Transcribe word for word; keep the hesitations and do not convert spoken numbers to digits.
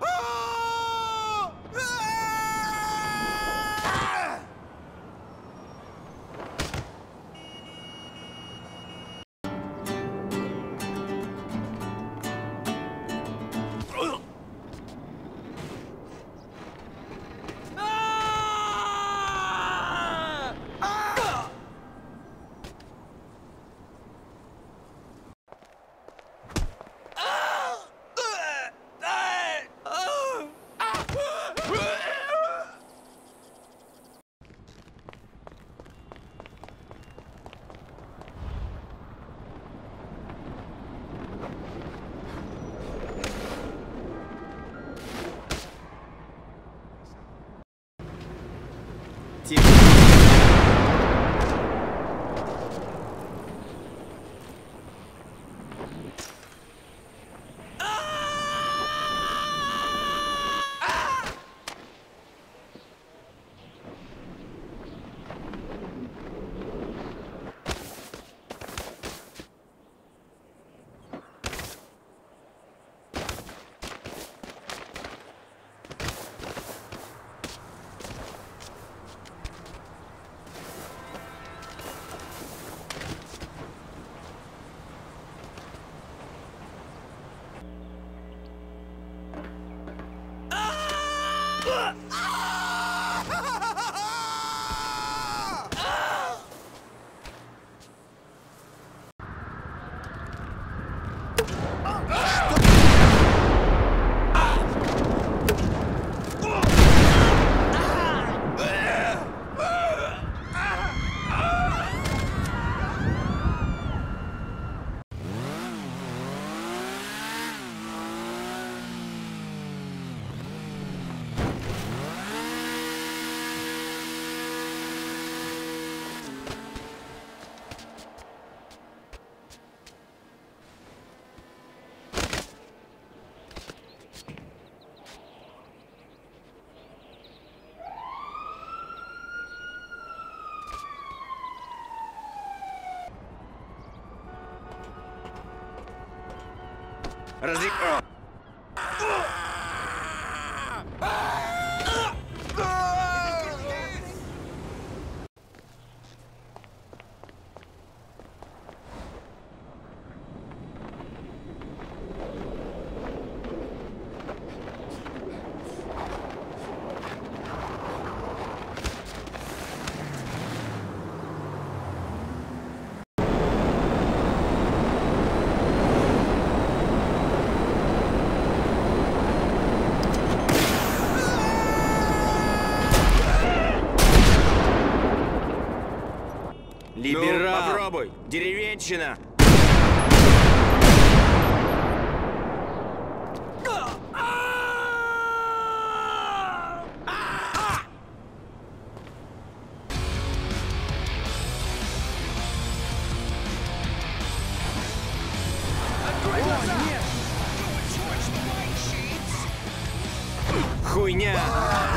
Разри... Либерал! Ну, попробуй! Деревенщина! Хуйня!